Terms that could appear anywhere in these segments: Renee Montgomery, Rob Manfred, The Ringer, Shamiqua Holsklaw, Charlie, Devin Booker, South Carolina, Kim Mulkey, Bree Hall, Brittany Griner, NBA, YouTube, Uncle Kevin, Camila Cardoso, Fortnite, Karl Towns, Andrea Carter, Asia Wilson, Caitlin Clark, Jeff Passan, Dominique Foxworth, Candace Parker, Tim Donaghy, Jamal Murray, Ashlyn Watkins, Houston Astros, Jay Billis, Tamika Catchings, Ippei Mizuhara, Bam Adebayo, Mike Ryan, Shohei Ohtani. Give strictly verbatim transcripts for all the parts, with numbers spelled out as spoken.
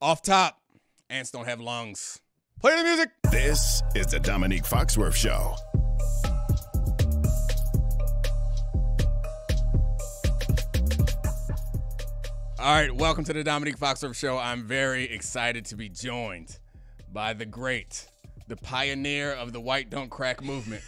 Off top, ants don't have lungs. Play the music. This is the Dominique Foxworth Show. All right, welcome to the Dominique Foxworth Show. I'm very excited to be joined by the great, the pioneer of the white don't crack movement,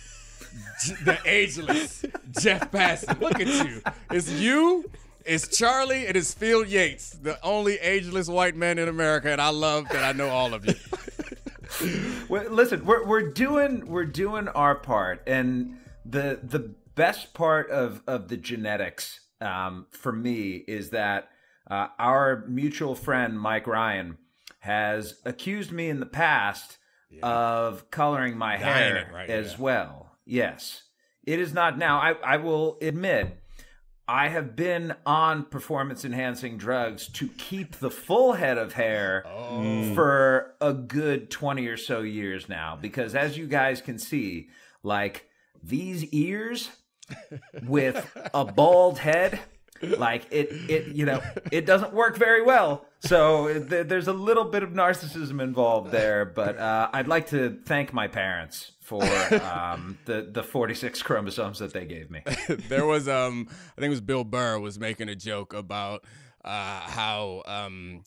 the ageless Jeff Passan. Look at you. It's you, it's Charlie, it is Phil Yates, the only ageless white man in America, and I love that I know all of you. Well, listen, we're we're doing we're doing our part, and the the best part of of the genetics um, for me is that. Uh, our mutual friend, Mike Ryan, has accused me in the past yeah. of coloring my Dying hair right, as yeah. well. Yes. It is not now. I, I will admit, I have been on performance-enhancing drugs to keep the full head of hair oh. for a good twenty or so years now. Because as you guys can see, like, these ears with a bald head... Like it, it you know, it doesn't work very well. So th there's a little bit of narcissism involved there. But uh, I'd like to thank my parents for um, the the forty-six chromosomes that they gave me. There was, um, I think it was Bill Burr was making a joke about uh, how um,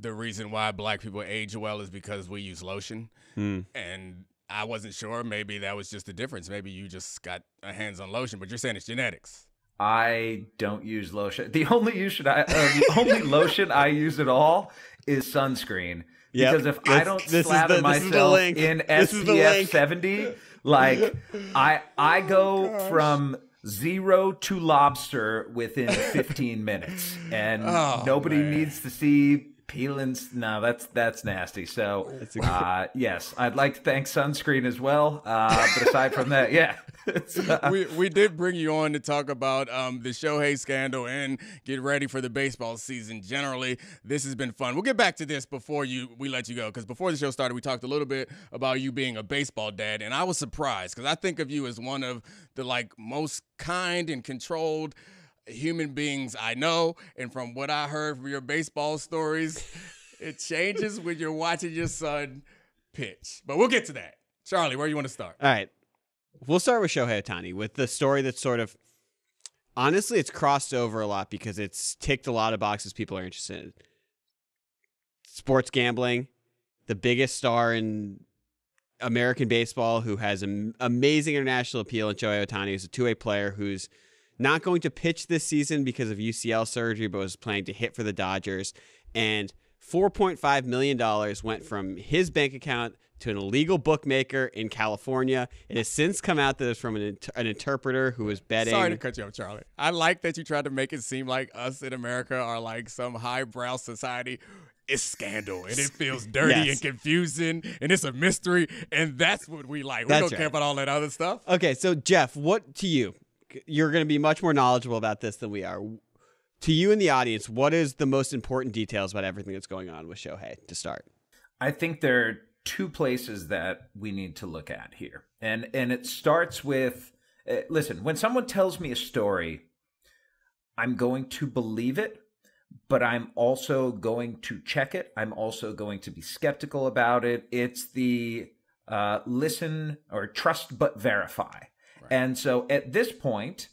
the reason why black people age well is because we use lotion, mm. and I wasn't sure. Maybe that was just the difference. Maybe you just got a hands on lotion, but you're saying it's genetics. I don't use lotion. The only lotion I, uh, the only lotion I use at all is sunscreen. Yep. Because if That's, I don't slather the, myself in this S P F seventy, like I I go oh from zero to lobster within fifteen minutes, and oh, nobody man. needs to see. Peelings, no, that's that's nasty. So, uh, yes, I'd like to thank sunscreen as well. Uh, but aside from that, yeah, uh, we we did bring you on to talk about um, the Shohei scandal and get ready for the baseball season. Generally, this has been fun. We'll get back to this before you we let you go, because before the show started, we talked a little bit about you being a baseball dad, and I was surprised because I think of you as one of the like most kind and controlled human beings I know, and from what I heard from your baseball stories, it changes when you're watching your son pitch. But we'll get to that. Charlie, where do you want to start? All right. We'll start with Shohei Ohtani, with the story that's sort of, honestly, it's crossed over a lot because it's ticked a lot of boxes people are interested in. Sports gambling, the biggest star in American baseball who has an amazing international appeal, and Shohei Ohtani is a two-way player who's not going to pitch this season because of U C L surgery, but was planning to hit for the Dodgers. And four point five million dollars went from his bank account to an illegal bookmaker in California. It has since come out that it's from an, inter an interpreter who was betting. Sorry to cut you off, Charlie. I like that you tried to make it seem like us in America are like some highbrow society. It's scandal, and it feels dirty yes. and confusing, and it's a mystery, and that's what we like. We that's don't right. care about all that other stuff. Okay, so, Jeff, what to you? You're going to be much more knowledgeable about this than we are. To you in the audience, what is the most important details about everything that's going on with Shohei to start? I think there are two places that we need to look at here. And, and it starts with, uh, listen, when someone tells me a story, I'm going to believe it, but I'm also going to check it. I'm also going to be skeptical about it. It's the uh, listen or trust but verify. And so at this point,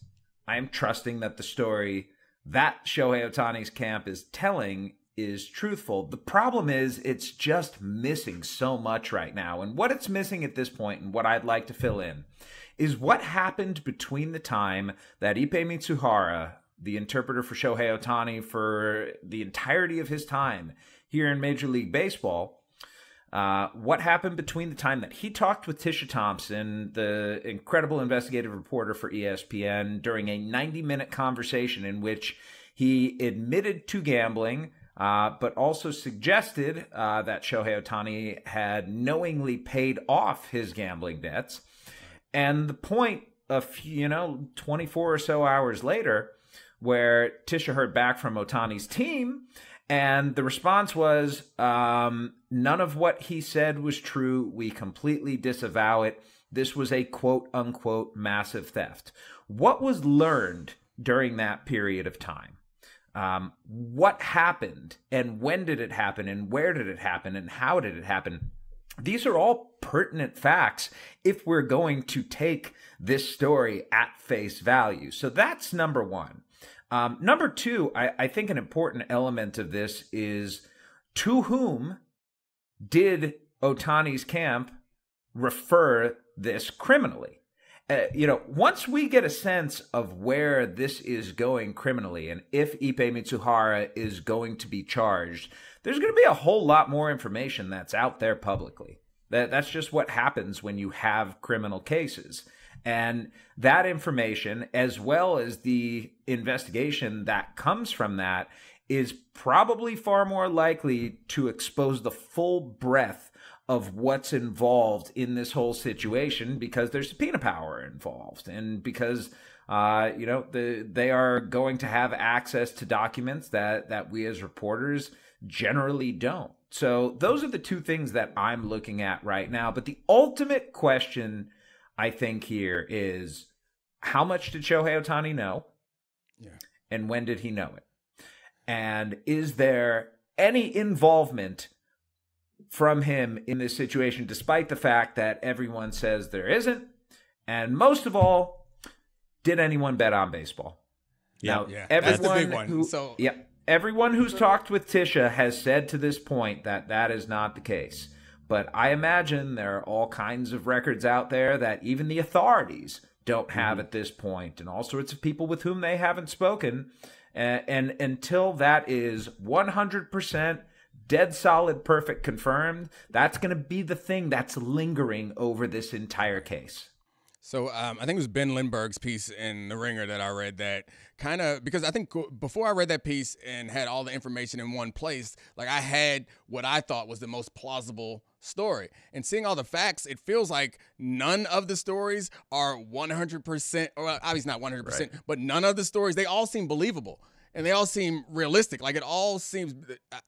I'm trusting that the story that Shohei Ohtani's camp is telling is truthful. The problem is it's just missing so much right now. And what it's missing at this point, and what I'd like to fill in, is what happened between the time that Ippei Mizuhara, the interpreter for Shohei Ohtani for the entirety of his time here in Major League Baseball, Uh, what happened between the time that he talked with Tisha Thompson, the incredible investigative reporter for E S P N, during a ninety-minute conversation in which he admitted to gambling, uh, but also suggested uh, that Shohei Ohtani had knowingly paid off his gambling debts. And the point of, you know, twenty-four or so hours later, where Tisha heard back from Ohtani's team, and the response was, um, none of what he said was true. We completely disavow it. This was a quote-unquote massive theft. What was learned during that period of time? Um, what happened and when did it happen and where did it happen and how did it happen? These are all pertinent facts if we're going to take this story at face value. So that's number one. Um, number two, I, I think an important element of this is to whom did Ohtani's camp refer this criminally? Uh, you know, once we get a sense of where this is going criminally and if Ippei Mizuhara is going to be charged, there's going to be a whole lot more information that's out there publicly. That, that's just what happens when you have criminal cases. And that information, as well as the investigation that comes from that, is probably far more likely to expose the full breadth of what's involved in this whole situation, because there's subpoena power involved and because, uh, you know, the, they are going to have access to documents that, that we as reporters generally don't. So those are the two things that I'm looking at right now. But the ultimate question, I think, here is how much did Shohei Ohtani know? Yeah. And when did he know it? And is there any involvement from him in this situation, despite the fact that everyone says there isn't? And most of all, did anyone bet on baseball? Yeah, now, yeah. Everyone that's the big one. Who, so, yeah, everyone who's talked with Tisha has said to this point that that is not the case. But I imagine there are all kinds of records out there that even the authorities don't have at this point, and all sorts of people with whom they haven't spoken. And, and until that is one hundred percent dead solid, perfect, confirmed, that's going to be the thing that's lingering over this entire case. So um, I think it was Ben Lindbergh's piece in The Ringer that I read that kind of, because I think before I read that piece and had all the information in one place, like I had what I thought was the most plausible story. And seeing all the facts, it feels like none of the stories are one hundred percent, or obviously not one hundred percent, right, but none of the stories, they all seem believable. And they all seem realistic. Like, it all seems,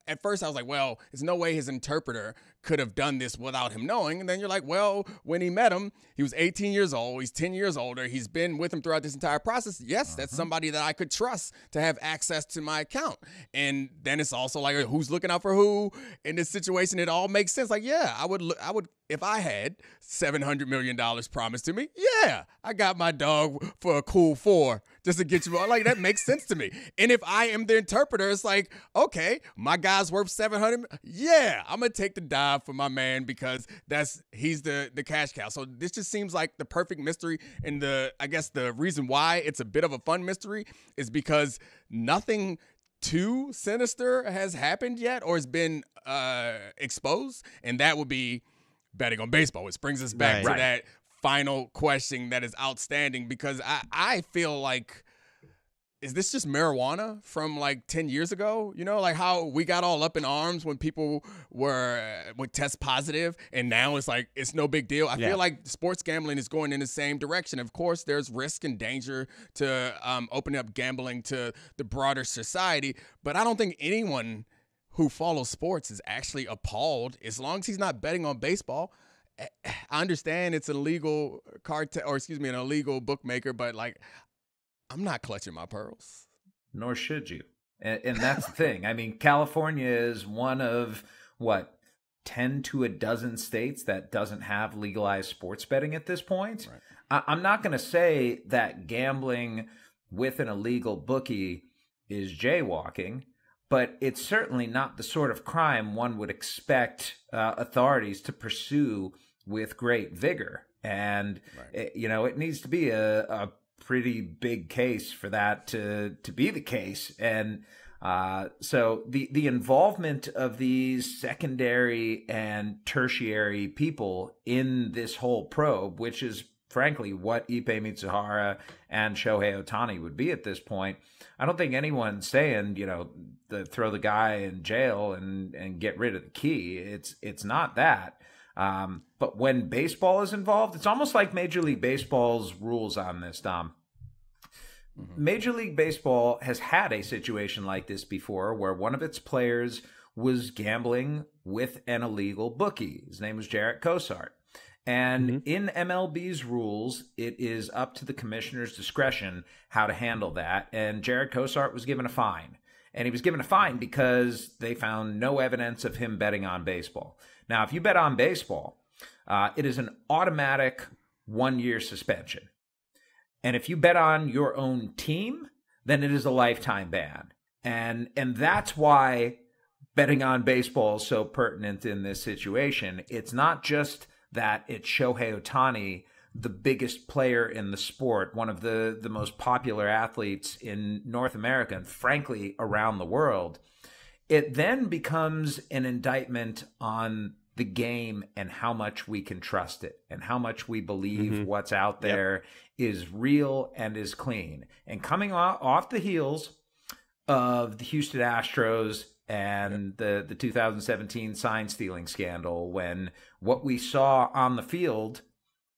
at first I was like, well, there's no way his interpreter could have done this without him knowing. And then you're like, well, when he met him, he was eighteen years old. He's ten years older. He's been with him throughout this entire process. Yes, uh-huh. That's somebody that I could trust to have access to my account. And then it's also like, who's looking out for who in this situation? It all makes sense. Like, yeah, I would, I would, if I had seven hundred million dollars promised to me, yeah, I got my dog for a cool four. Just to get you all, like, that makes sense to me. And if I am the interpreter, it's like, okay, my guy's worth seven hundred. Yeah, I'm gonna take the dive for my man because that's he's the the cash cow. So this just seems like the perfect mystery. And the I guess the reason why it's a bit of a fun mystery is because nothing too sinister has happened yet or has been uh, exposed, and that would be betting on baseball, which brings us back right. to right. that. Final question that is outstanding, because I, I feel like, is this just marijuana from like ten years ago? You know, like how we got all up in arms when people were would test positive, and now it's like, it's no big deal. I yeah. feel like sports gambling is going in the same direction. Of course, there's risk and danger to um, opening up gambling to the broader society, but I don't think anyone who follows sports is actually appalled as long as he's not betting on baseball. I understand it's an illegal cartel, or excuse me, an illegal bookmaker, but like, I'm not clutching my pearls. Nor should you. And, and that's the thing. I mean, California is one of what, ten to a dozen states that doesn't have legalized sports betting at this point. Right. I, I'm not going to say that gambling with an illegal bookie is jaywalking, but it's certainly not the sort of crime one would expect uh, authorities to pursue with great vigor. And, right. it, you know, it needs to be a, a pretty big case for that to, to be the case. And uh, so the, the involvement of these secondary and tertiary people in this whole probe, which is frankly what Ippei Mizuhara and Shohei Ohtani would be at this point, I don't think anyone's saying, you know, the, throw the guy in jail and, and get rid of the key. It's, it's not that. Um, but when baseball is involved, it's almost like Major League Baseball's rules on this, Dom. Mm-hmm. Major League Baseball has had a situation like this before where one of its players was gambling with an illegal bookie. His name was Jarrett Cosart. And mm-hmm. in M L B's rules, it is up to the commissioner's discretion how to handle that. And Jarrett Cosart was given a fine. and he was given a fine because they found no evidence of him betting on baseball. Now, if you bet on baseball, uh, it is an automatic one-year suspension. And if you bet on your own team, then it is a lifetime ban. And, and that's why betting on baseball is so pertinent in this situation. It's not just that it's Shohei Ohtani, the biggest player in the sport, one of the, the most popular athletes in North America and, frankly, around the world. It then becomes an indictment on the game and how much we can trust it and how much we believe mm-hmm. what's out there yep. is real and is clean. And coming off the heels of the Houston Astros and yep. the, the two thousand seventeen sign-stealing scandal, when what we saw on the field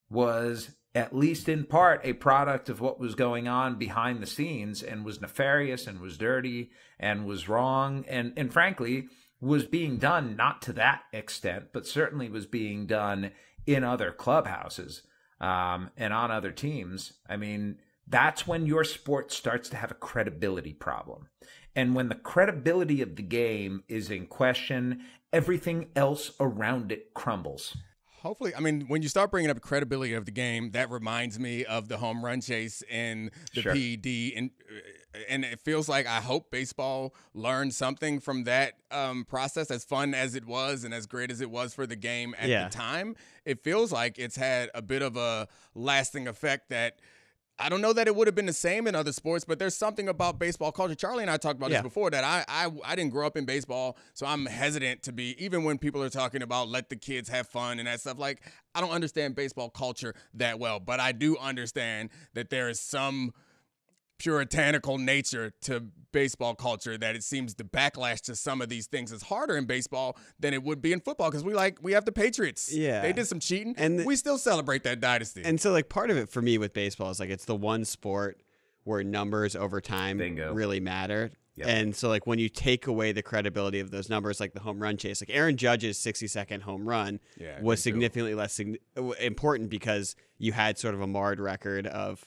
was at least in part a product of what was going on behind the scenes and was nefarious and was dirty and was wrong and, and frankly, was being done not to that extent, but certainly was being done in other clubhouses um, and on other teams. I mean, that's when your sport starts to have a credibility problem. And when the credibility of the game is in question, everything else around it crumbles. Hopefully, I mean, when you start bringing up credibility of the game, that reminds me of the home run chase in the sure. P E D. And, and it feels like I hope baseball learned something from that um, process, as fun as it was and as great as it was for the game at yeah. the time. It feels like it's had a bit of a lasting effect that I don't know that it would have been the same in other sports, but there's something about baseball culture. Charlie and I talked about yeah. this before, that I, I I didn't grow up in baseball, so I'm hesitant to be, even when people are talking about let the kids have fun and that stuff, like I don't understand baseball culture that well, but I do understand that there is some puritanical nature to baseball culture that it seems the backlash to some of these things is harder in baseball than it would be in football, because we like we have the Patriots. Yeah, they did some cheating, and the, we still celebrate that dynasty. And so, like, part of it for me with baseball is like it's the one sport where numbers over time Bingo. really matter. Yep. And so, like, when you take away the credibility of those numbers, like the home run chase, like Aaron Judge's sixty-second home run yeah, was significantly too. less sig- important because you had sort of a marred record of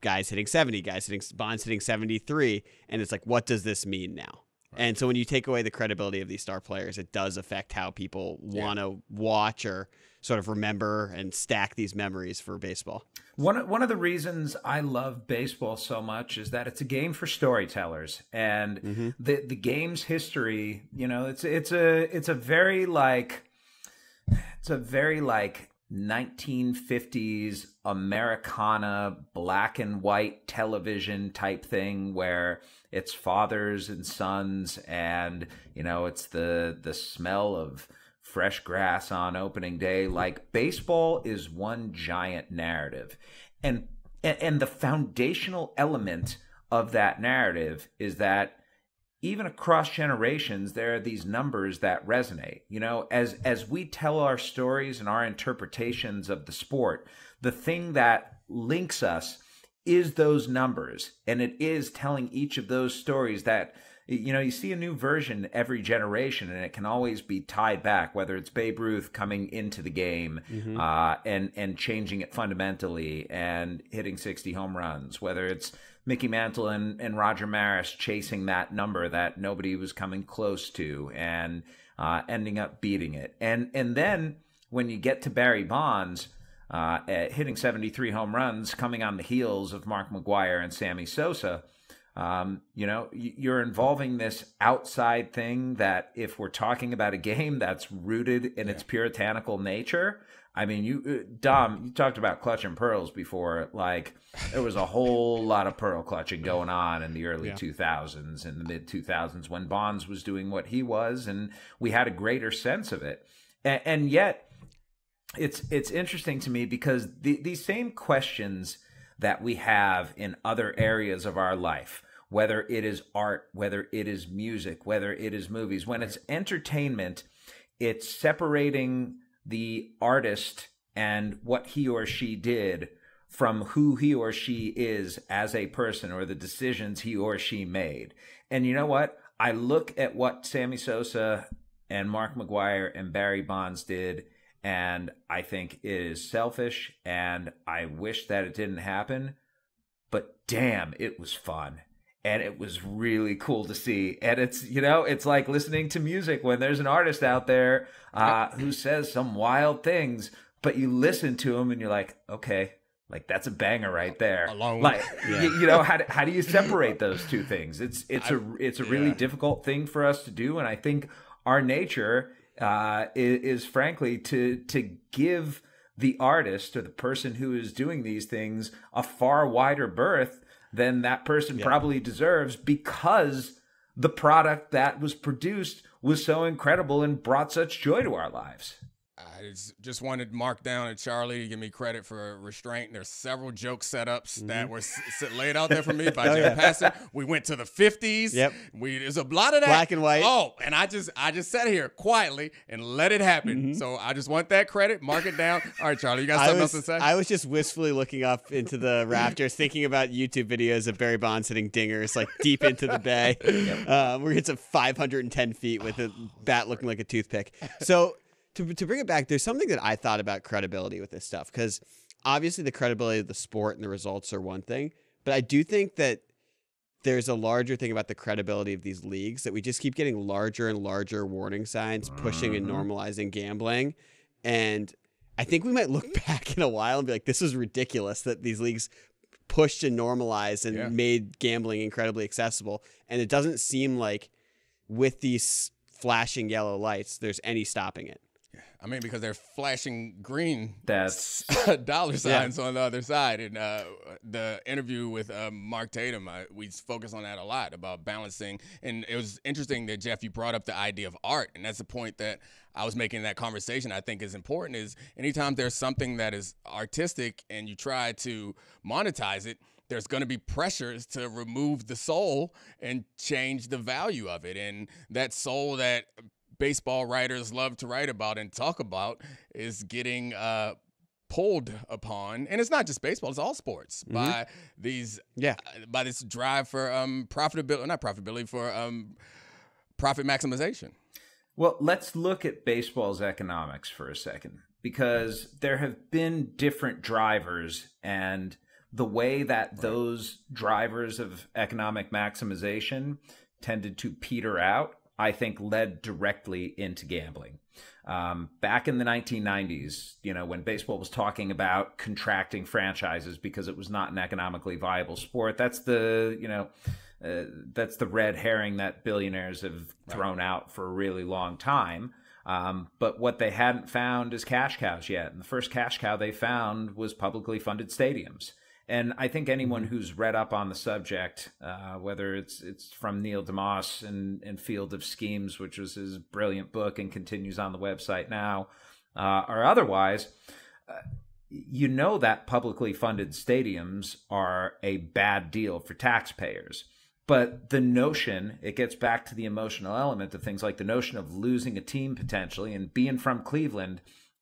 guys hitting seventy, guys hitting, Bonds hitting seventy-three, and it's like, what does this mean now? Right. And so when you take away the credibility of these star players, it does affect how people yeah. want to watch or sort of remember and stack these memories for baseball. One, one of the reasons I love baseball so much is that it's a game for storytellers, and mm-hmm. the, the game's history, you know, it's, it's a, it's a very like, it's a very like, nineteen fifties Americana black and white television type thing where it's fathers and sons, and you know it's the the smell of fresh grass on opening day. Like, baseball is one giant narrative, and and the foundational element of that narrative is that even across generations, there are these numbers that resonate. You know, as as we tell our stories and our interpretations of the sport, the thing that links us is those numbers, and it is telling each of those stories that, you know, you see a new version every generation, and it can always be tied back, whether it's Babe Ruth coming into the game mm-hmm. uh, and, and changing it fundamentally and hitting sixty home runs, whether it's Mickey Mantle and, and Roger Maris chasing that number that nobody was coming close to and uh, ending up beating it. And and then when you get to Barry Bonds uh, hitting seventy-three home runs, coming on the heels of Mark McGwire and Sammy Sosa, um, you know, you're involving this outside thing that, if we're talking about a game that's rooted in yeah. its puritanical nature. I mean, you, Dom, you talked about clutching pearls before. Like, there was a whole lot of pearl clutching going on in the early yeah. two thousands and the mid two thousands when Bonds was doing what he was, and we had a greater sense of it. And, and yet, it's it's interesting to me because the, these same questions that we have in other areas of our life, whether it is art, whether it is music, whether it is movies, when it's entertainment, it's separating the artist and what he or she did from who he or she is as a person or the decisions he or she made. And you know what? I look at what Sammy Sosa and Mark McGwire and Barry Bonds did, and I think it is selfish, and I wish that it didn't happen, but damn, it was fun. And it was really cool to see. And it's, you know, it's like listening to music when there's an artist out there uh, who says some wild things, but you listen to him and you're like, okay, like that's a banger right there. Alone. Like, yeah. you, you know, how do, how do you separate those two things? It's, it's I, a, it's a really yeah. difficult thing for us to do. And I think our nature uh, is, is frankly to, to give the artist or the person who is doing these things a far wider berth than that person yeah. probably deserves, because the product that was produced was so incredible and brought such joy to our lives. I just wanted Mark Down and Charlie to give me credit for restraint. There's several joke setups mm-hmm. that were laid out there for me by oh, Jeff yeah. Passan. We went to the fifties. Yep. We, there's a lot of that. Black and white. Oh, and I just I just sat here quietly and let it happen. Mm-hmm. So I just want that credit. Mark it down. All right, Charlie, you got something was, else to say? I was just wistfully looking up into the rafters, thinking about YouTube videos of Barry Bonds hitting dingers like deep into the bay. Yep. Um, where he hits a five hundred ten feet with a oh, bat Lord. looking like a toothpick. So To, to bring it back, there's something that I thought about credibility with this stuff, because obviously the credibility of the sport and the results are one thing, but I do think that there's a larger thing about the credibility of these leagues, that we just keep getting larger and larger warning signs pushing and normalizing gambling. And I think we might look back in a while and be like, this is ridiculous that these leagues pushed and normalized and yeah. made gambling incredibly accessible. And it doesn't seem like with these flashing yellow lights, there's any stopping it. I mean, because they're flashing green That's, dollar signs yeah. on the other side. And uh, the interview with uh, Mark Tatum, uh, we focus on that a lot about balancing. And it was interesting that, Jeff, you brought up the idea of art. And that's the point that I was making in that conversation I think is important, is anytime there's something that is artistic and you try to monetize it, there's going to be pressures to remove the soul and change the value of it. And that soul that – baseball writers love to write about and talk about is getting uh, pulled upon, and it's not just baseball; it's all sports mm-hmm. by these, yeah, uh, by this drive for um, profitability, not profitability for um, profit maximization. Well, let's look at baseball's economics for a second, because there have been different drivers, and the way that right. those drivers of economic maximization tended to peter out, I think, led directly into gambling. Um, back in the nineteen nineties, you know, when baseball was talking about contracting franchises because it was not an economically viable sport, that's the, you know, uh, that's the red herring that billionaires have thrown out for a really long time. Um, but what they hadn't found is cash cows yet. And the first cash cow they found was publicly funded stadiums. And I think anyone who's read up on the subject, uh, whether it's it's from Neil DeMoss and, and Field of Schemes, which was his brilliant book and continues on the website now, uh, or otherwise, uh, you know that publicly funded stadiums are a bad deal for taxpayers. But the notion, it gets back to the emotional element of things, like the notion of losing a team potentially, and being from Cleveland,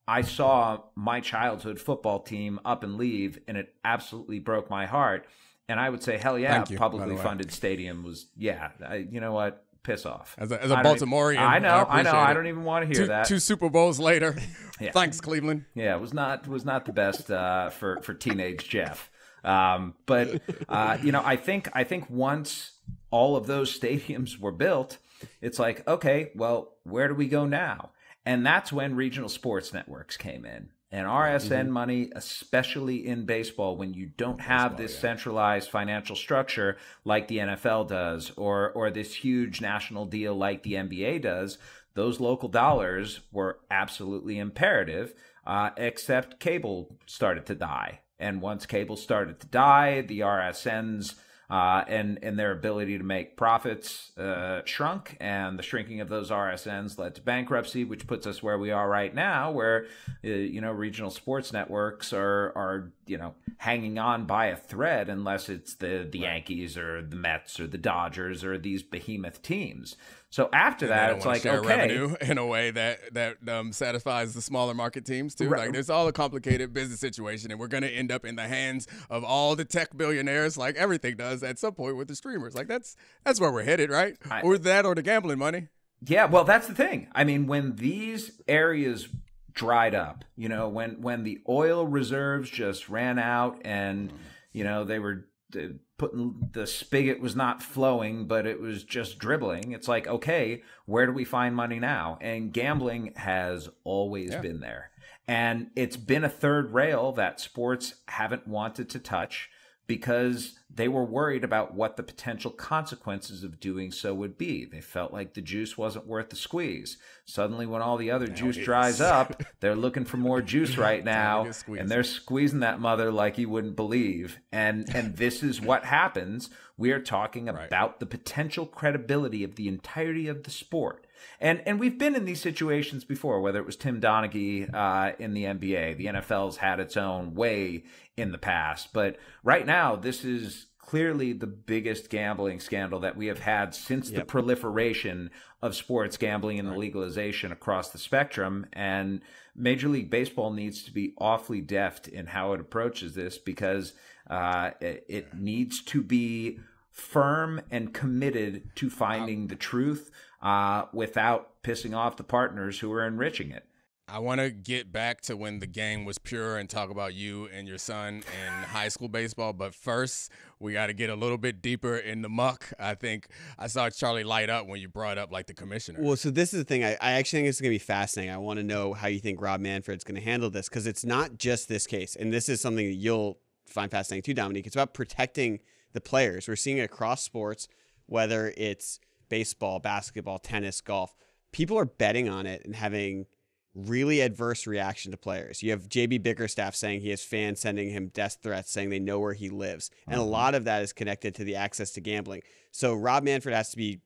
I saw my childhood football team up and leave, and it absolutely broke my heart. And I would say, hell yeah, you, publicly funded stadium was, yeah, I, you know what? Piss off. As a, as a Baltimorean, I know, I, I know, it. I don't even want to hear two, that. Two Super Bowls later, yeah. Thanks, Cleveland. Yeah, it was not was not the best uh, for for teenage Jeff. Um, but uh, you know, I think I think once all of those stadiums were built, it's like, okay, well, where do we go now? And that's when regional sports networks came in. And R S N mm-hmm. money, especially in baseball, when you don't have baseball, this yeah. centralized financial structure like the N F L does, or, or this huge national deal like the N B A does, those local dollars were absolutely imperative, uh, except cable started to die. And once cable started to die, the R S Ns Uh, and, and their ability to make profits uh, shrunk, and the shrinking of those R S Ns led to bankruptcy, which puts us where we are right now, where, uh, you know, regional sports networks are, are, you know, hanging on by a thread, unless it's the, the right. Yankees or the Mets or the Dodgers or these behemoth teams. So after that, it's like, okay, revenue in a way that that um, satisfies the smaller market teams too. Right. Like, there's all a complicated business situation, and we're going to end up in the hands of all the tech billionaires, like everything does at some point with the streamers. Like that's that's where we're headed, right? I, or that, or the gambling money. Yeah, well, that's the thing. I mean, when these areas dried up, you know, when when the oil reserves just ran out, and you know they were the, putting the spigot was not flowing, but it was just dribbling. It's like, okay, where do we find money now? And gambling has always yeah. been there. And it's been a third rail that sports haven't wanted to touch because they were worried about what the potential consequences of doing so would be. They felt like the juice wasn't worth the squeeze. Suddenly, when all the other now juice dries up, they're looking for more juice right now, and they're squeezing that mother like you wouldn't believe. And, and this is what happens. We are talking about right. the potential credibility of the entirety of the sport. And and we've been in these situations before, whether it was Tim Donaghy uh, in the N B A. The N F L's had its own way in the past. But right now, this is clearly the biggest gambling scandal that we have had since yep. the proliferation of sports gambling and the legalization across the spectrum. And Major League Baseball needs to be awfully deft in how it approaches this, because uh, it, it needs to be firm and committed to finding um, the truth uh, without pissing off the partners who are enriching it. I want to get back to when the game was pure and talk about you and your son in high school baseball. But first, we got to get a little bit deeper in the muck. I think I saw Charlie light up when you brought up like the commissioner. Well, so this is the thing. I, I actually think it's going to be fascinating. I want to know how you think Rob Manfred's going to handle this, because it's not just this case. And this is something that you'll find fascinating too, Dominique. It's about protecting the players. We're seeing it across sports, whether it's baseball, basketball, tennis, golf. People are betting on it and having really adverse reaction to players. You have J B. Bickerstaff saying he has fans sending him death threats, saying they know where he lives. And mm-hmm. a lot of that is connected to the access to gambling. So Rob Manfred has to be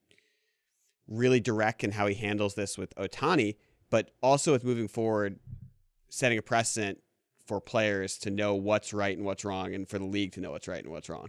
really direct in how he handles this with Ohtani, but also with moving forward, setting a precedent for players to know what's right and what's wrong, and for the league to know what's right and what's wrong.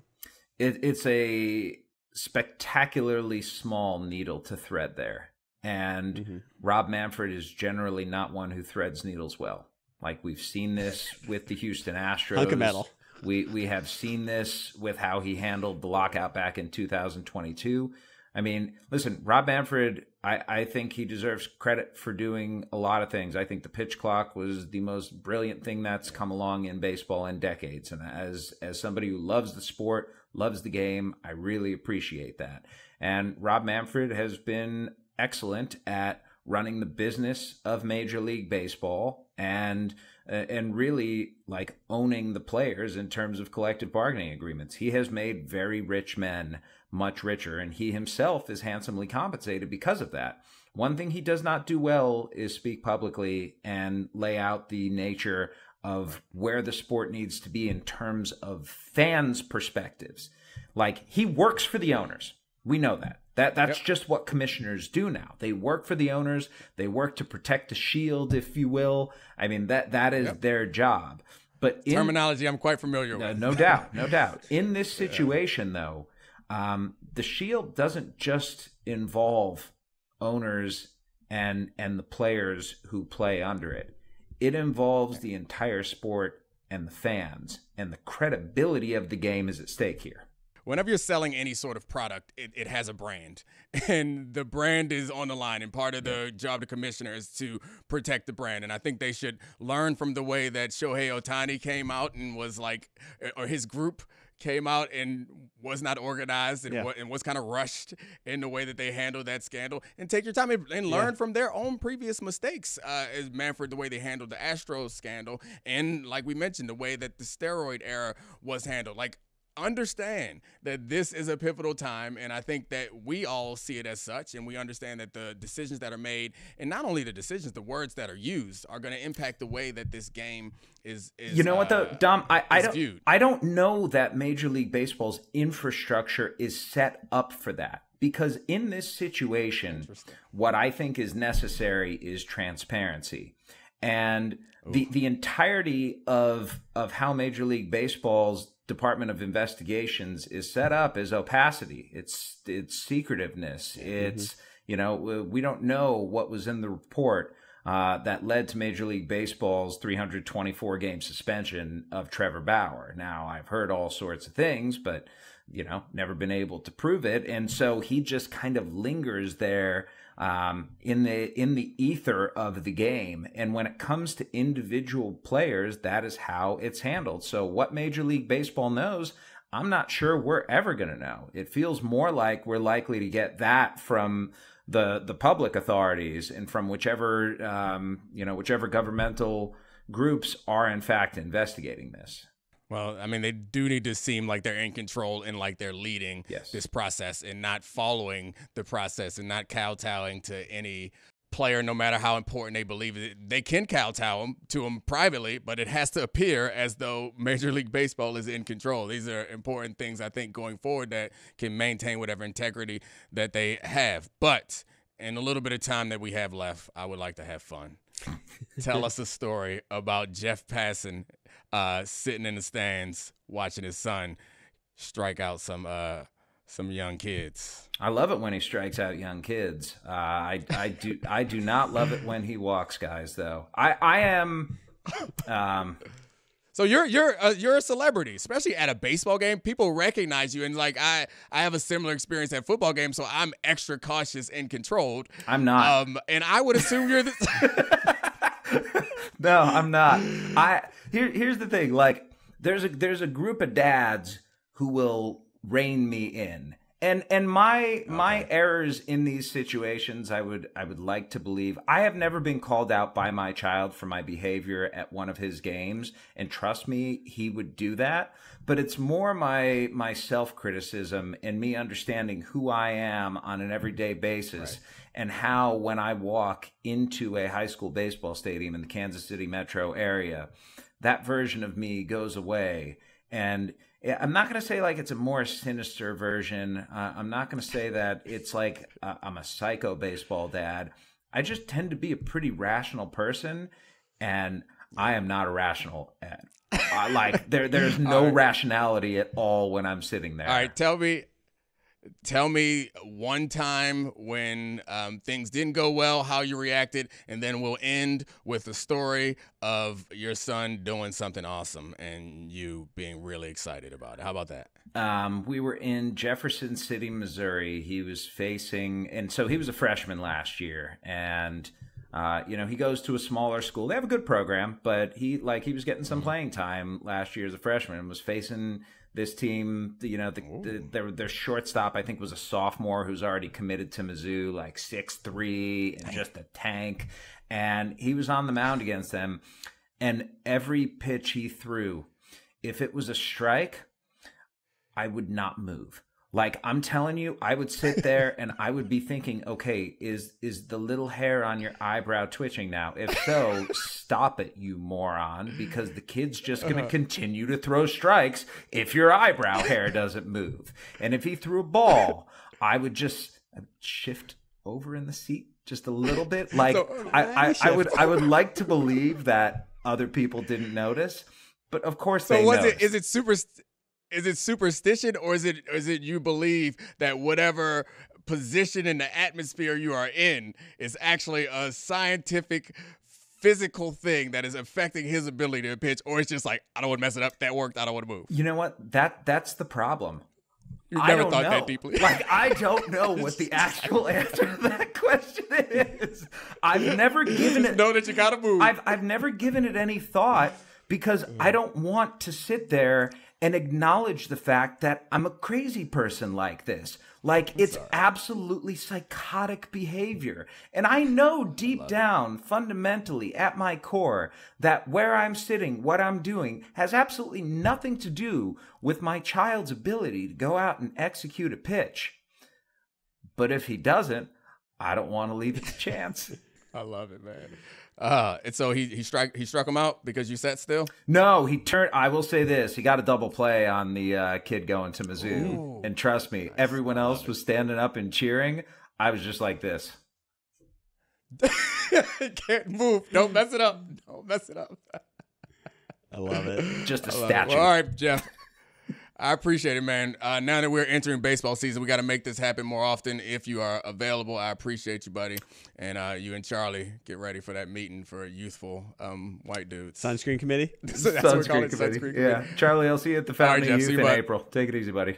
It, it's a spectacularly small needle to thread there. And mm-hmm. Rob Manfred is generally not one who threads needles well. Like, we've seen this with the Houston Astros. Hunk of metal. We, we have seen this with how he handled the lockout back in two thousand twenty-two. I mean, listen, Rob Manfred, I, I think he deserves credit for doing a lot of things. I think the pitch clock was the most brilliant thing that's come along in baseball in decades. And as, as somebody who loves the sport, loves the game, I really appreciate that. And Rob Manfred has been excellent at running the business of Major League Baseball and uh, and really like owning the players in terms of collective bargaining agreements. He has made very rich men much richer, and he himself is handsomely compensated because of that. One thing he does not do well is speak publicly and lay out the nature of where the sport needs to be in terms of fans' perspectives. Like, he works for the owners. We know that. That that's yep. just what commissioners do now. They work for the owners. They work to protect the shield, if you will. I mean, that that is yep. their job. But in, terminology I'm quite familiar with. No, no doubt, no doubt. In this situation, yeah. though, um, the shield doesn't just involve owners and and the players who play under it. It involves the entire sport and the fans, and the credibility of the game is at stake here. Whenever you're selling any sort of product, it, it has a brand, and the brand is on the line, and part of the job of the commissioner is to protect the brand. And I think they should learn from the way that Shohei Ohtani came out and was like, or his group came out and was not organized and, yeah. was, and was kind of rushed in the way that they handled that scandal, and take your time and, and learn yeah. from their own previous mistakes uh, as Manfred, the way they handled the Astros scandal. And like we mentioned, the way that the steroid era was handled, like, understand that this is a pivotal time, and I think that we all see it as such, and we understand that the decisions that are made, and not only the decisions, the words that are used, are going to impact the way that this game is, is you know uh, what though, Dom, I, I don't viewed. I don't know that Major League Baseball's infrastructure is set up for that, because in this situation what I think is necessary is transparency. And Ooh. the the entirety of of how Major League Baseball's Department of Investigations is set up is opacity. It's it's secretiveness. It's mm-hmm. you know, we don't know what was in the report uh, that led to Major League Baseball's three hundred twenty-four game suspension of Trevor Bauer. Now, I've heard all sorts of things, but you know, never been able to prove it, and so he just kind of lingers there um, in the in the ether of the game. And when it comes to individual players, that is how it's handled. So what Major League Baseball knows, I'm not sure we're ever going to know. It feels more like we're likely to get that from the the public authorities and from whichever um, you know whichever governmental groups are in fact investigating this. Well, I mean, they do need to seem like they're in control and like they're leading yes. this process and not following the process and not kowtowing to any player, no matter how important they believe it. They can kowtow them to them privately, but it has to appear as though Major League Baseball is in control. These are important things, I think, going forward that can maintain whatever integrity that they have. But in a little bit of time that we have left, I would like to have fun. Tell us a story about Jeff Passan uh, sitting in the stands watching his son strike out some uh, some young kids. I love it when he strikes out young kids. Uh, I I do I do not love it when he walks guys though. I I am. Um, So you're you're a, you're a celebrity, especially at a baseball game. People recognize you, and like I, I have a similar experience at football games, so I'm extra cautious and controlled. I'm not, um, and I would assume you're the. No, I'm not. I here here's the thing. Like there's a there's a group of dads who will rein me in, and and my okay. my errors in these situations, I would I would like to believe I have never been called out by my child for my behavior at one of his games, and trust me, he would do that. But it's more my my self-criticism and me understanding who I am on an everyday basis, right. and how when I walk into a high school baseball stadium in the Kansas City metro area, that version of me goes away. And I'm not going to say like it's a more sinister version. Uh, I'm not going to say that it's like uh, I'm a psycho baseball dad. I just tend to be a pretty rational person, and I am not a rational dad. Uh, like there, there's no right. rationality at all when I'm sitting there. All right, tell me, tell me one time when um, things didn't go well, how you reacted, and then we'll end with the story of your son doing something awesome and you being really excited about it. How about that? Um, we were in Jefferson City, Missouri. He was facing, and so he was a freshman last year, and uh, you know, he goes to a smaller school. They have a good program, but he like he was getting some mm-hmm. playing time last year as a freshman, and was facing this team, you know, the, the, their their shortstop, I think, was a sophomore who's already committed to Mizzou, like six three and just a tank. And he was on the mound against them. And every pitch he threw, if it was a strike, I would not move. Like, I'm telling you, I would sit there and I would be thinking, okay, is is the little hair on your eyebrow twitching now? If so, stop it, you moron, because the kid's just going to continue to throw strikes if your eyebrow hair doesn't move. And if he threw a ball, I would just I would shift over in the seat just a little bit. Like, so, I, I, I would I would like to believe that other people didn't notice, but of course so they was noticed. It, is it super... Is it superstition, or is it is it you believe that whatever position in the atmosphere you are in is actually a scientific, physical thing that is affecting his ability to pitch, or it's just like, I don't want to mess it up. That worked. I don't want to move. You know what? That that's the problem. You never thought know. that deeply. Like, I don't know what the actual answer to that question is. I've never given it. Know that you gotta move. I've I've never given it any thought, because I don't want to sit there and acknowledge the fact that I'm a crazy person like this. Like, it's absolutely psychotic behavior. And I know deep down, fundamentally, at my core, that where I'm sitting, what I'm doing, has absolutely nothing to do with my child's ability to go out and execute a pitch. But if he doesn't, I don't want to leave it to chance. I love it, man. Uh, and so he he struck he struck him out because you sat still? No, he turned. I will say this: he got a double play on the uh, kid going to Mizzou, Ooh, and trust me, nice. everyone else was standing up and cheering. I was just like this. Can't move. Don't mess it up. Don't mess it up. I love it. Just a statue. Well, all right, Jeff. I appreciate it, man. Uh, now that we're entering baseball season, we got to make this happen more often if you are available. I appreciate you, buddy. And uh, you and Charlie, get ready for that meeting for youthful um, white dudes. Sunscreen committee? That's sunscreen what we call it, committee. Sunscreen yeah. committee. Charlie, I'll see you at the Fountain right, of Jeff, Youth you, in bud. April. Take it easy, buddy.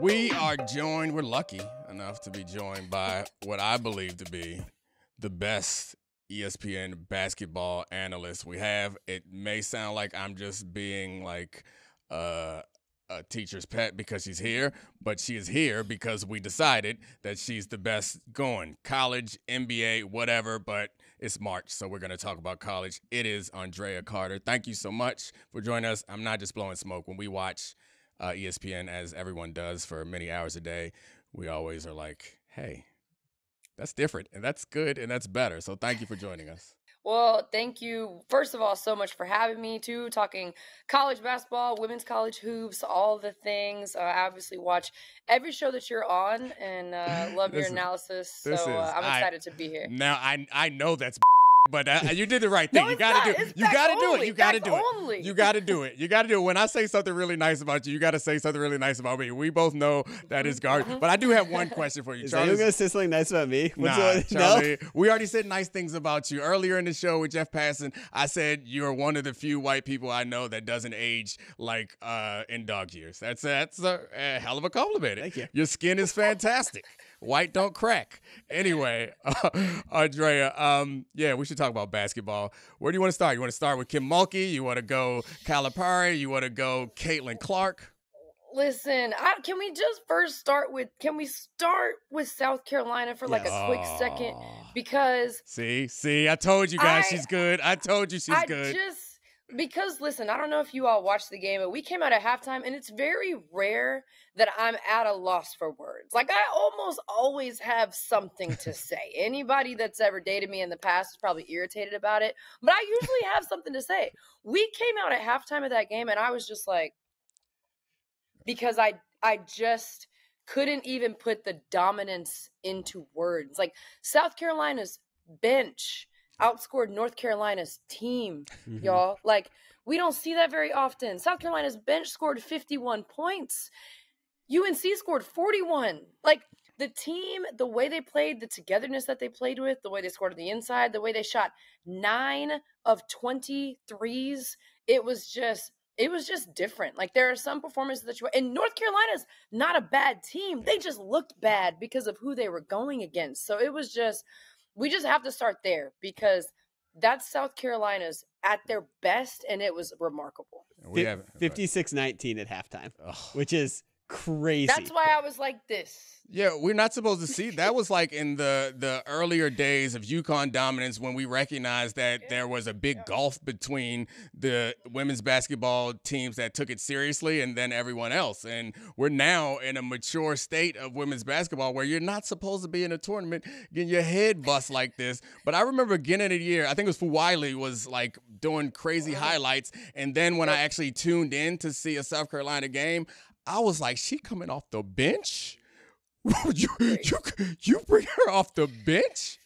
We are joined, we're lucky enough to be joined by what I believe to be the best E S P N basketball analyst we have. It may sound like I'm just being like uh, a teacher's pet because she's here, but she is here because we decided that she's the best going. College, N B A, whatever, but it's March, so we're going to talk about college. It is Andrea Carter. Thank you so much for joining us. I'm not just blowing smoke. When we watch uh, E S P N, as everyone does for many hours a day, we always are like, hey, that's different, and that's good, and that's better. So thank you for joining us. Well, thank you, first of all, so much for having me, too, talking college basketball, women's college hoops, all the things. Uh, I obviously watch every show that you're on and uh, love your is, analysis, so is, uh, I'm excited I, to be here. Now, I I know that's but uh, you did the right thing. No, you got to do, do, do it. You got to do it. You got to do it. You got to do it. You got to do it. When I say something really nice about you, you got to say something really nice about me. We both know that is garbage. But I do have one question for you, is Charlie. Are you going to say something nice about me? What's nah, it, Charlie, no? We already said nice things about you. Earlier in the show with Jeff Passan, I said you're one of the few white people I know that doesn't age like uh, in dog years. That's, that's a, a hell of a compliment. Thank you. Your skin is fantastic. White don't crack. Anyway, uh, Andrea, um, yeah, we should talk about basketball. Where do you want to start? You want to start with Kim Mulkey? You want to go Calipari? You want to go Caitlin Clark? Listen, I, can we just first start with, can we start with South Carolina for like yes. a quick Aww. second? Because. See, see, I told you guys I, she's good. I told you she's I good. Just, because, listen, I don't know if you all watched the game, but we came out at halftime, and it's very rare that I'm at a loss for words. Like, I almost always have something to say. Anybody that's ever dated me in the past is probably irritated about it, but I usually have something to say. We came out at halftime of that game, and I was just like, because I, I just couldn't even put the dominance into words. Like, South Carolina's bench outscored North Carolina's team, mm-hmm. y'all. Like, we don't see that very often. South Carolina's bench scored fifty-one points. U N C scored forty-one. Like, the team, the way they played, the togetherness that they played with, the way they scored on the inside, the way they shot nine of twenty-threes, it was just, it was just different. Like, there are some performances that you, and North Carolina's not a bad team. They just looked bad because of who they were going against. So it was just, we just have to start there because that's South Carolina's at their best, and it was remarkable. We have fifty-six nineteen at halftime, Ugh. which is crazy. That's why I was like this. Yeah, we're not supposed to see. That was like in the, the earlier days of UConn dominance when we recognized that yeah. there was a big yeah. gulf between the women's basketball teams that took it seriously and then everyone else. And we're now in a mature state of women's basketball where you're not supposed to be in a tournament getting your head bust like this. But I remember beginning of the year, I think it was Fulwiley was like doing crazy wow. highlights. And then when yep. I actually tuned in to see a South Carolina game, I was like, she coming off the bench? you, you, you bring her off the bench?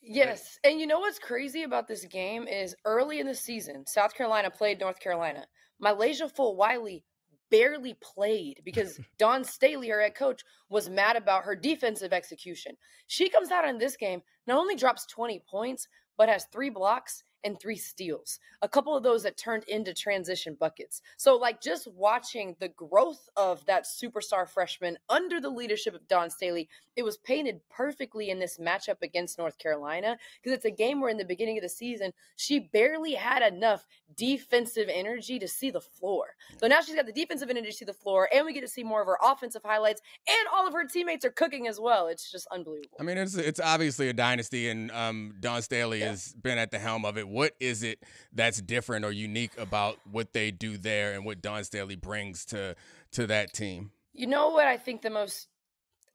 Yes. And you know what's crazy about this game is early in the season, South Carolina played North Carolina. MiLaysia Fulwiley barely played because Dawn Staley, her head coach, was mad about her defensive execution. She comes out in this game, not only drops twenty points, but has three blocks and three steals, a couple of those that turned into transition buckets. So, like, just watching the growth of that superstar freshman under the leadership of Dawn Staley, it was painted perfectly in this matchup against North Carolina because it's a game where in the beginning of the season, she barely had enough defensive energy to see the floor. So now she's got the defensive energy to see the floor, and we get to see more of her offensive highlights, and all of her teammates are cooking as well. It's just unbelievable. I mean, it's, it's obviously a dynasty, and um, Dawn Staley yeah. has been at the helm of it. What is it that's different or unique about what they do there and what Dawn Staley brings to to that team? You know what I think the most,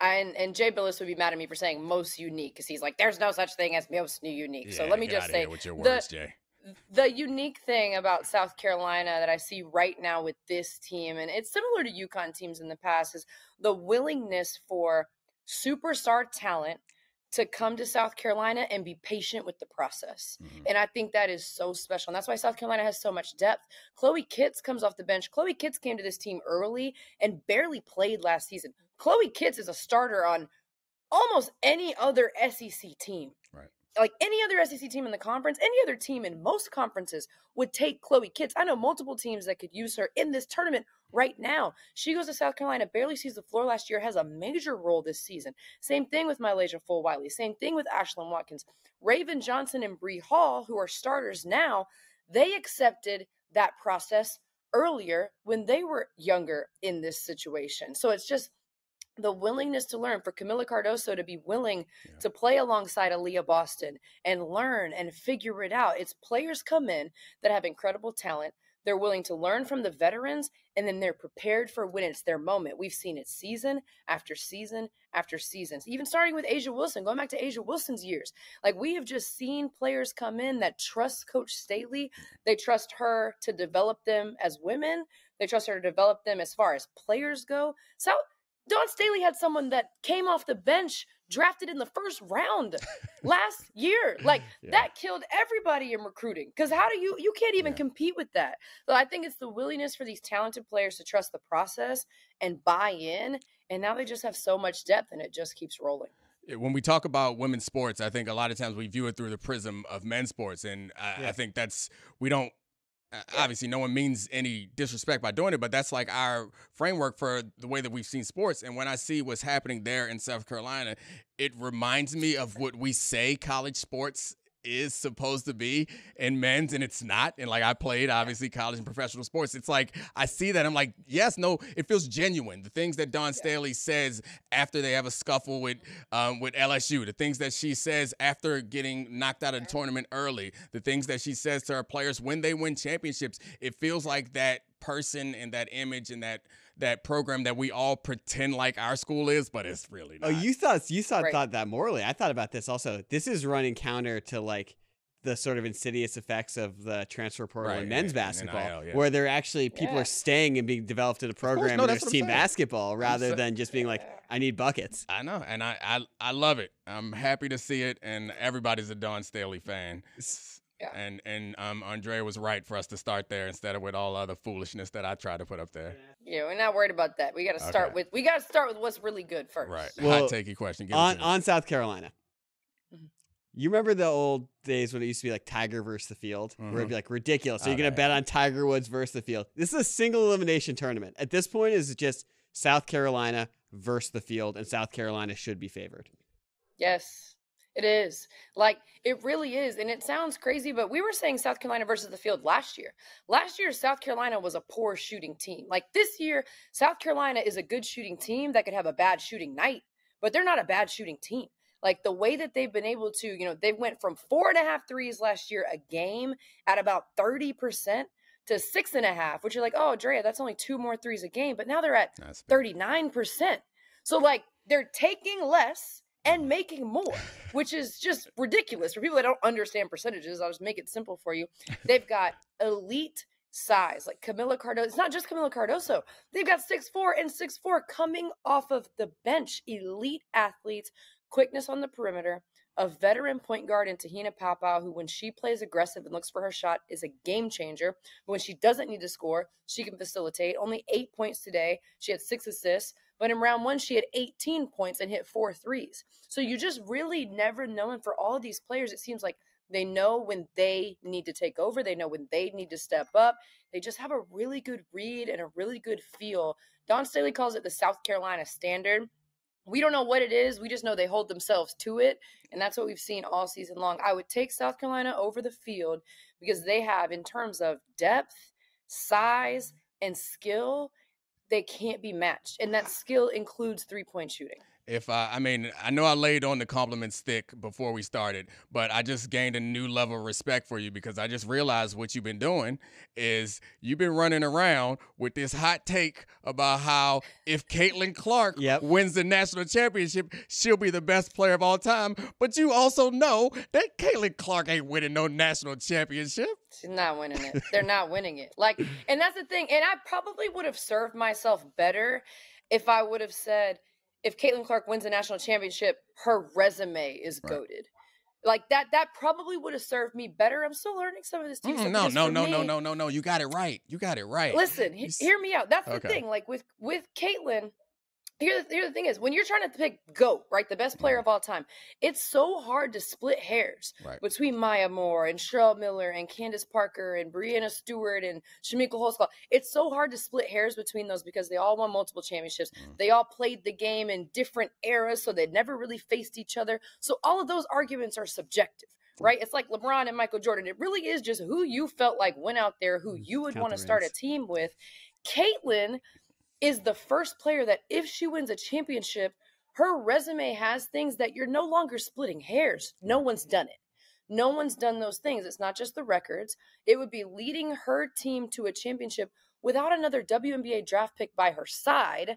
and, and Jay Billis would be mad at me for saying most unique because he's like, there's no such thing as most unique. Yeah, so let me just say with your words, the, Jay. the unique thing about South Carolina that I see right now with this team, and it's similar to UConn teams in the past, is the willingness for superstar talent to come to South Carolina and be patient with the process. Mm-hmm. And I think that is so special. And that's why South Carolina has so much depth. Chloe Kitts comes off the bench. Chloe Kitts came to this team early and barely played last season. Chloe Kitts is a starter on almost any other S E C team. Right. like any other S E C team in the conference, any other team in most conferences would take Chloe Kitts. I know multiple teams that could use her in this tournament right now. She goes to South Carolina, barely sees the floor last year, has a major role this season. Same thing with MiLaysia Fulwiley. Same thing with Ashlyn Watkins. Raven Johnson and Bree Hall, who are starters now, they accepted that process earlier when they were younger in this situation. So it's just the willingness to learn for Camila Cardoso to be willing yeah. to play alongside Aaliyah Boston and learn and figure it out. It's players come in that have incredible talent. They're willing to learn from the veterans, and then they're prepared for when it's their moment. We've seen it season after season after season, even starting with Asia Wilson, going back to Asia Wilson's years. Like, we have just seen players come in that trust Coach Staley. They trust her to develop them as women. They trust her to develop them as far as players go. So Dawn Staley had someone that came off the bench, drafted in the first round last year. Like, yeah. that killed everybody in recruiting. Because how do you, you can't even yeah. compete with that. So I think it's the willingness for these talented players to trust the process and buy in. And now they just have so much depth, and it just keeps rolling. When we talk about women's sports, I think a lot of times we view it through the prism of men's sports. And I, yeah. I think that's, we don't, obviously, no one means any disrespect by doing it, but that's like our framework for the way that we've seen sports. And when I see what's happening there in South Carolina, it reminds me of what we say college sports is supposed to be in men's, and it's not. And like, I played obviously college and professional sports. It's like, I see that, I'm like, yes, no, it feels genuine. The things that Dawn yeah. Staley says after they have a scuffle with um, with L S U, the things that she says after getting knocked out of the tournament early, the things that she says to her players when they win championships, it feels like that person and that image and that that program that we all pretend like our school is, but it's really not. Oh, you thought you thought, right. thought that morally. I thought about this also. This is running counter to like the sort of insidious effects of the transfer portal right, in men's yeah, basketball, in N I L, yeah. where they're actually people yeah. are staying and being developed in a program. No, there's team basketball rather so, than just being like, I need buckets. I know, and I, I I love it. I'm happy to see it, and everybody's a Dawn Staley fan. It's, Yeah. And and um, Andrea was right for us to start there instead of with all other foolishness that I tried to put up there. Yeah, we're not worried about that. We got to start okay. with we got to start with what's really good first. Right. Well, hot takey question. Give on on South Carolina. You remember the old days when it used to be like Tiger versus the field, mm-hmm. where it'd be like ridiculous. So oh, you're gonna bet on Tiger Woods versus the field. This is a single elimination tournament. At this point, is just South Carolina versus the field, and South Carolina should be favored. Yes. It is. Like, it really is. And it sounds crazy, but we were saying South Carolina versus the field last year. Last year, South Carolina was a poor shooting team. Like, this year, South Carolina is a good shooting team that could have a bad shooting night, but they're not a bad shooting team. Like, the way that they've been able to, you know, they went from four and a half threes last year a game at about thirty percent to six and a half, which you're like, oh, Drea, that's only two more threes a game. But now they're at thirty-nine percent. So, like, they're taking less and making more, which is just ridiculous. For people that don't understand percentages, I'll just make it simple for you. They've got elite size, like Camila Cardoso. It's not just Camila Cardoso. They've got six foot four and six foot four coming off of the bench. Elite athletes, quickness on the perimeter, a veteran point guard in Tahina Paupau, who when she plays aggressive and looks for her shot is a game changer. But when she doesn't need to score, she can facilitate. Only eight points today. She had six assists. But in round one, she had eighteen points and hit four threes. So you just really never know. And for all of these players, it seems like they know when they need to take over. They know when they need to step up. They just have a really good read and a really good feel. Dawn Staley calls it the South Carolina standard. We don't know what it is. We just know they hold themselves to it. And that's what we've seen all season long. I would take South Carolina over the field because they have, in terms of depth, size, and skill, they can't be matched. And that skill includes three-point shooting. If I, I mean, I know I laid on the compliments thick before we started, but I just gained a new level of respect for you because I just realized what you've been doing is you've been running around with this hot take about how if Caitlin Clark yep. wins the national championship, she'll be the best player of all time. But you also know that Caitlin Clark ain't winning no national championship. She's not winning it. They're not winning it. Like, and that's the thing. And I probably would have served myself better if I would have said, if Caitlin Clark wins a national championship, her resume is right. goated. Like that, that probably would have served me better. I'm still learning some of this too. Mm, no, no, no, me, no, no, no, no. You got it right. You got it right. Listen, he, hear me out. That's okay. the thing. Like with, with Caitlin, Here the, here the thing is, when you're trying to pick GOAT, right, the best player of all time, it's so hard to split hairs right. between Maya Moore and Cheryl Miller and Candace Parker and Breanna Stewart and Shamiqua Holsklaw. It's so hard to split hairs between those because they all won multiple championships. Mm. They all played the game in different eras, so they never really faced each other. So all of those arguments are subjective. Right? It's like LeBron and Michael Jordan. It really is just who you felt like went out there, who you would want to start a team with. Caitlin is the first player that if she wins a championship, her resume has things that you're no longer splitting hairs. No one's done it. No one's done those things. It's not just the records. It would be leading her team to a championship without another W N B A draft pick by her side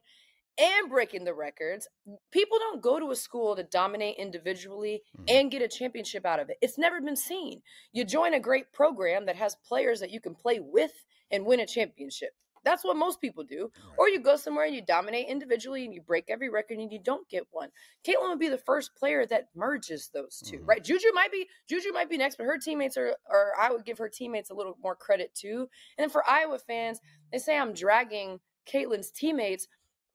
and breaking the records. People don't go to a school to dominate individually mm-hmm. and get a championship out of it. It's never been seen. You join a great program that has players that you can play with and win a championship. That's what most people do. Right. Or you go somewhere and you dominate individually and you break every record and you don't get one. Caitlin would be the first player that merges those two, mm-hmm. right? Juju might be Juju might be next, but her teammates are, or I would give her teammates a little more credit too. And then for Iowa fans, they say I'm dragging Caitlin's teammates,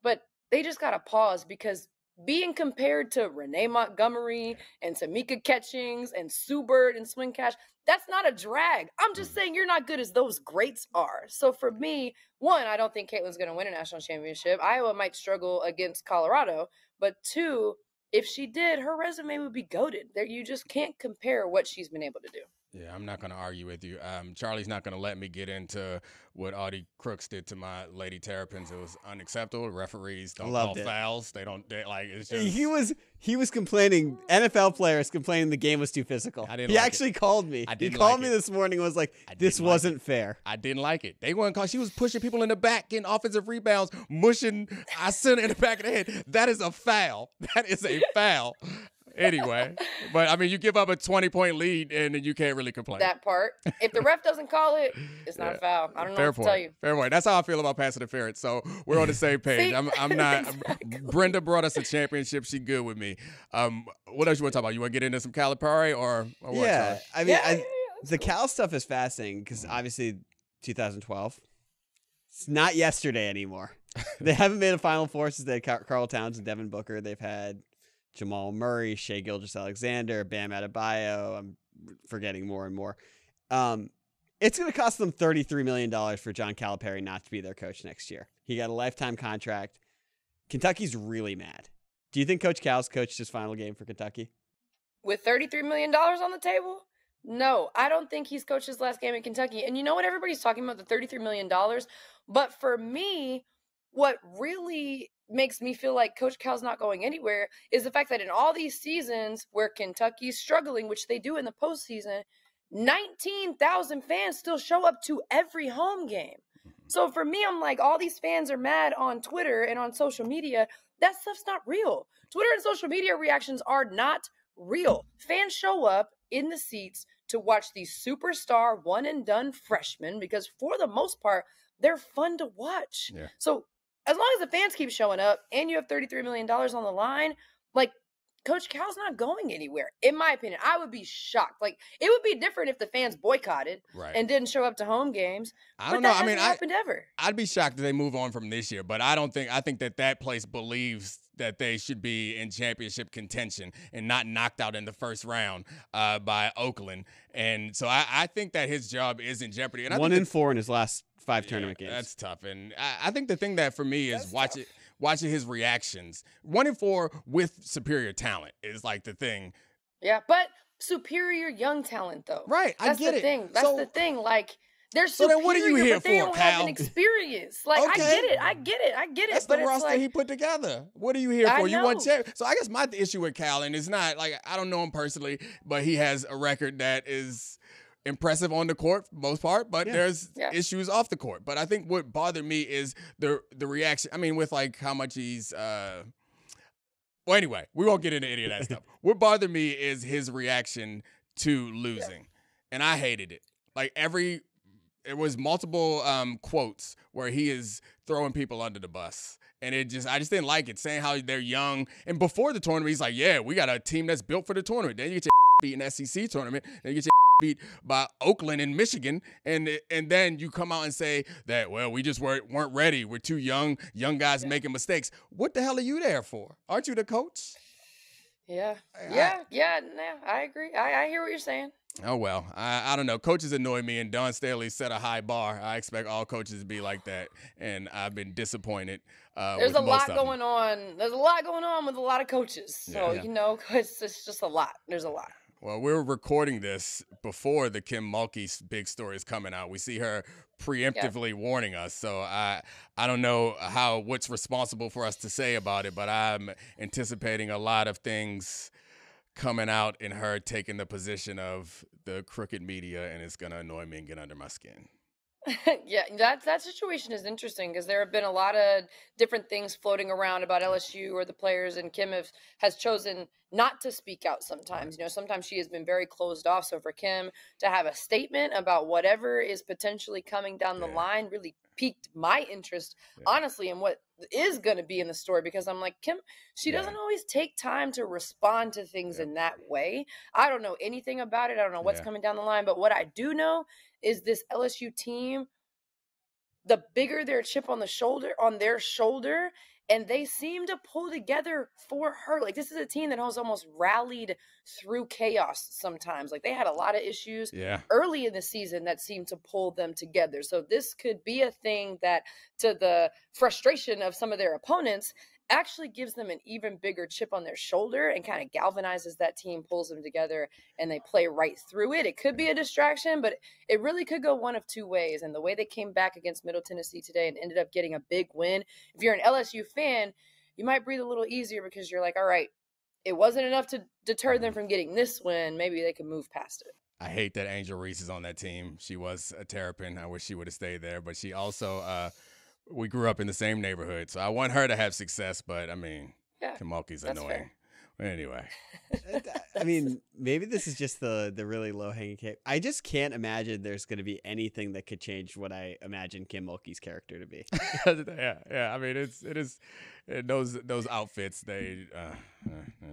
but they just got to pause because being compared to Renee Montgomery and Tamika Catchings and Sue Bird and Swing Cash, that's not a drag. I'm just saying you're not good as those greats are. So for me, one, I don't think Caitlin's going to win a national championship. Iowa might struggle against Colorado. But two, if she did, her resume would be goated. You just can't compare what she's been able to do. Yeah, I'm not going to argue with you. Um, Charlie's not going to let me get into what Audie Crooks did to my Lady Terrapins. It was unacceptable. Referees don't call fouls. They don't they, like. It's just he was he was complaining. N F L players complaining the game was too physical. I didn't he like actually it. called me. I didn't he called like me it. this morning. And was like, this like wasn't it. fair. I didn't like it. They weren't called. She was pushing people in the back, getting offensive rebounds, mushing. I sent her in the back of the head. That is a foul. That is a foul. Anyway, but I mean, you give up a twenty point lead and then you can't really complain. That part. If the ref doesn't call it, it's not yeah. a foul. I don't know Fair what point. to tell you. Fair point. That's how I feel about pass interference. So we're on the same page. I'm, I'm not. Exactly. I'm, Brenda brought us a championship. She good with me. Um, what else you want to talk about? You want to get into some Calipari or, or what? Yeah. Charlie? I mean, yeah, I, yeah, yeah, the cool. Cal stuff is fascinating because obviously two thousand twelve, it's not yesterday anymore. They haven't made a Final Four since they had Karl Towns and Devin Booker. They've had Jamal Murray, Shea Gilgeous-Alexander, Bam Adebayo. I'm forgetting more and more. Um, it's going to cost them thirty-three million dollars for John Calipari not to be their coach next year. He got a lifetime contract. Kentucky's really mad. Do you think Coach Cal's coached his final game for Kentucky? With thirty-three million dollars on the table? No, I don't think he's coached his last game in Kentucky. And you know what? Everybody's talking about the thirty-three million dollars. But for me, what really makes me feel like Coach Cal's not going anywhere is the fact that in all these seasons where Kentucky's struggling, which they do in the postseason, nineteen thousand fans still show up to every home game. So for me, I'm like, all these fans are mad on Twitter and on social media. That stuff's not real. Twitter and social media reactions are not real. Fans show up in the seats to watch these superstar one-and-done freshmen because for the most part, they're fun to watch. Yeah. So as long as the fans keep showing up and you have thirty-three million dollars on the line, like, Coach Cal's not going anywhere, in my opinion. I would be shocked. Like, it would be different if the fans boycotted right. and didn't show up to home games. I don't but that know. I mean, happened I, ever. I'd be shocked if they move on from this year, but I don't think, I think that that place believes that they should be in championship contention and not knocked out in the first round uh, by Oakland. And so I, I think that his job is in jeopardy. And I One think in that, four in his last five tournament yeah, games. That's tough. And I, I think the thing that for me is that's watch tough. it. Watching his reactions. One in four with superior talent is like the thing. Yeah, but superior young talent though. Right, I That's get the it. Thing. That's so, the thing. Like, they're so superior, then what are you here but they for, don't Cal? Have an experience. Like, okay. I get it. I get it. I get it. That's but the it's roster like, he put together. What are you here I for? Know. You want champ? So I guess my issue with Cal, and it's not like I don't know him personally, but he has a record that is impressive on the court for the most part, but yeah. there's yeah. issues off the court. But I think what bothered me is the the reaction. I mean, with like how much he's uh well anyway, we won't get into any of that stuff. What bothered me is his reaction to losing. Yeah. And I hated it. Like every it was multiple um quotes where he is throwing people under the bus. And it just, I just didn't like it, saying how they're young. And before the tournament, he's like, yeah, we got a team that's built for the tournament. Then you get your beat in the S E C tournament, then you get your beat by Oakland and Michigan, and and then you come out and say that, well, we just weren't weren't ready. We're too young. Young guys yeah. making mistakes. What the hell are you there for? Aren't you the coach? Yeah, I, yeah, I, yeah. No, I agree. I, I hear what you're saying. Oh, well, I, I don't know. Coaches annoy me, and Dawn Staley set a high bar. I expect all coaches to be like that, and I've been disappointed. Uh, There's a lot going on. There's a lot going on with a lot of coaches. So, yeah. you know, it's, it's just a lot. There's a lot. Well, we're recording this before the Kim Mulkey big story is coming out. We see her preemptively yeah. warning us. So I I don't know how what's responsible for us to say about it, but I'm anticipating a lot of things coming out and her taking the position of the crooked media, and it's going to annoy me and get under my skin. yeah, that, that situation is interesting because there have been a lot of different things floating around about L S U or the players, and Kim have, has chosen not to speak out sometimes. You know, sometimes she has been very closed off. So for Kim to have a statement about whatever is potentially coming down the yeah. line really piqued my interest, yeah. honestly, in what is going to be in the story, because I'm like, Kim, she yeah. doesn't always take time to respond to things yeah. in that way. I don't know anything about it. I don't know what's yeah. coming down the line. But what I do know is this L S U team, the bigger their chip on the shoulder, on their shoulder, and they seem to pull together for her. Like, this is a team that has almost rallied through chaos sometimes. Like, they had a lot of issues yeah. early in the season that seemed to pull them together. So this could be a thing that, to the frustration of some of their opponents, actually gives them an even bigger chip on their shoulder and kind of galvanizes that team, pulls them together, and they play right through it. It could be a distraction, but it really could go one of two ways. And the way they came back against Middle Tennessee today and ended up getting a big win, if you're an L S U fan, you might breathe a little easier because you're like, all right, it wasn't enough to deter them from getting this win. Maybe they can move past it. I hate that Angel Reese is on that team. She was a Terrapin. I wish she would have stayed there, but she also uh we grew up in the same neighborhood, so I want her to have success, but, I mean, yeah, Kim Mulkey's annoying. Fair. Anyway. I mean, maybe this is just the, the really low-hanging cake. I just can't imagine there's going to be anything that could change what I imagine Kim Mulkey's character to be. yeah, yeah. I mean, it's it is it, those those outfits. They uh,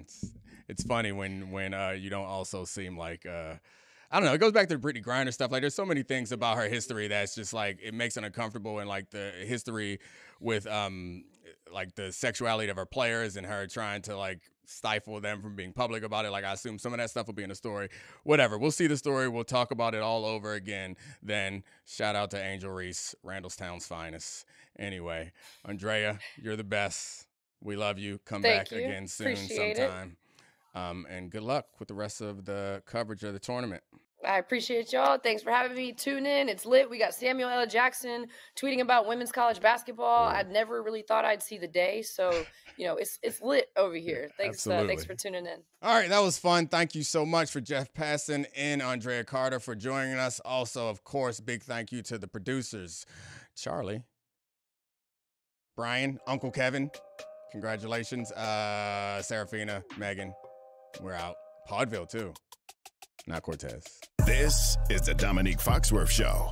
it's it's funny when when uh, you don't also seem like. Uh, I don't know. It goes back to the Brittany Griner stuff. Like, there's so many things about her history that's just like, it makes it uncomfortable. And like the history with um, like the sexuality of her players and her trying to like stifle them from being public about it. Like, I assume some of that stuff will be in the story. Whatever. We'll see the story. We'll talk about it all over again. Then shout out to Angel Reese, Randallstown's finest. Anyway, Andrea, you're the best. We love you. Come Thank back you. again soon Appreciate sometime. It. Um, and good luck with the rest of the coverage of the tournament. I appreciate y'all. Thanks for having me. Tune in. It's lit. We got Samuel L. Jackson tweeting about women's college basketball. Yeah. I'd never really thought I'd see the day. So, you know, it's it's lit over here. Thanks, uh, thanks for tuning in. All right. That was fun. Thank you so much for Jeff Passan and Andrea Carter for joining us. Also, of course, big thank you to the producers, Charlie, Brian, Uncle Kevin. Congratulations. Uh, Serafina, Megan. We're out. Podville, too. Not Cortez. This is the Dominique Foxworth Show.